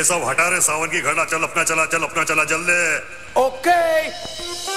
ये सब हटा रे सावन की घड़ा, चल अपना चला, चल अपना चला, जल्दी। ओके।